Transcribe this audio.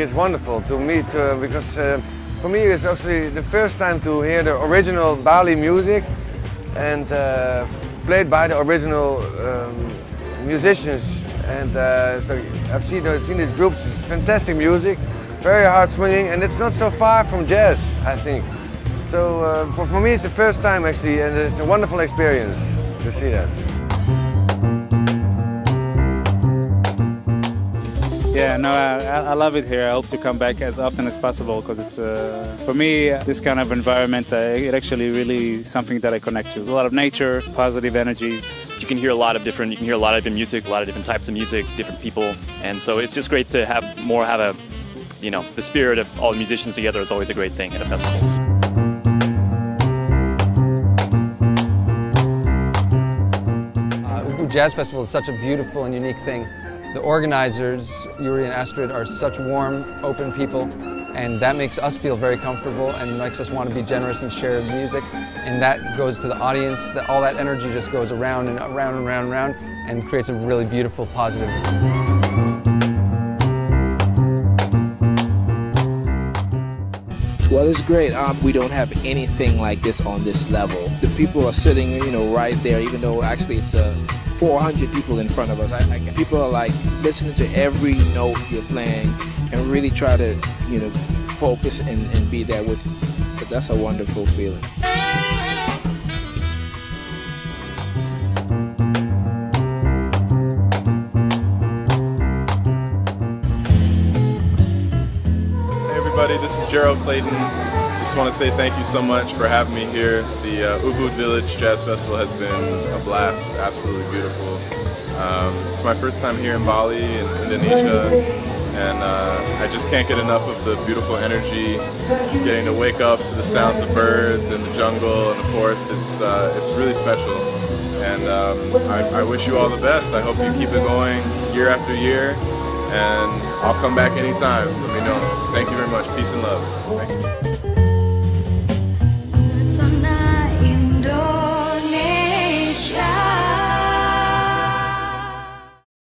it's wonderful to meet because for me it's actually the first time to hear the original Bali music and played by the original musicians. And so I've seen these groups, it's fantastic music, very hard swinging, and it's not so far from jazz, I think. So for me it's the first time actually, and it's a wonderful experience to see that. Yeah, no, I love it here. I hope to come back as often as possible because it's, for me, this kind of environment, it actually really something that I connect to. A lot of nature, positive energies. You can hear a lot of different, music, a lot of different types of music, different people. And so it's just great to have a, you know, the spirit of all musicians together is always a great thing at a festival. Ubud Jazz Festival is such a beautiful and unique thing. The organizers, Yuri and Astrid, are such warm, open people, and that makes us feel very comfortable and makes us want to be generous and share music. And that goes to the audience, all that energy just goes around and around and around and around and creates a really beautiful, positive. Well, it's great. We don't have anything like this on this level. The people are sitting, you know, right there, even though actually it's a 400 people in front of us. People are like listening to every note you're playing and really try to, you know, focus and be there with you. But that's a wonderful feeling. Hey everybody, this is Gerald Clayton. Just want to say thank you so much for having me here. The Ubud Village Jazz Festival has been a blast, absolutely beautiful. It's my first time here in Bali, in Indonesia, and I just can't get enough of the beautiful energy, getting to wake up to the sounds of birds and the jungle and the forest. It's really special, and I wish you all the best. I hope you keep it going year after year, and I'll come back anytime, let me know. Thank you very much, peace and love. Thank you.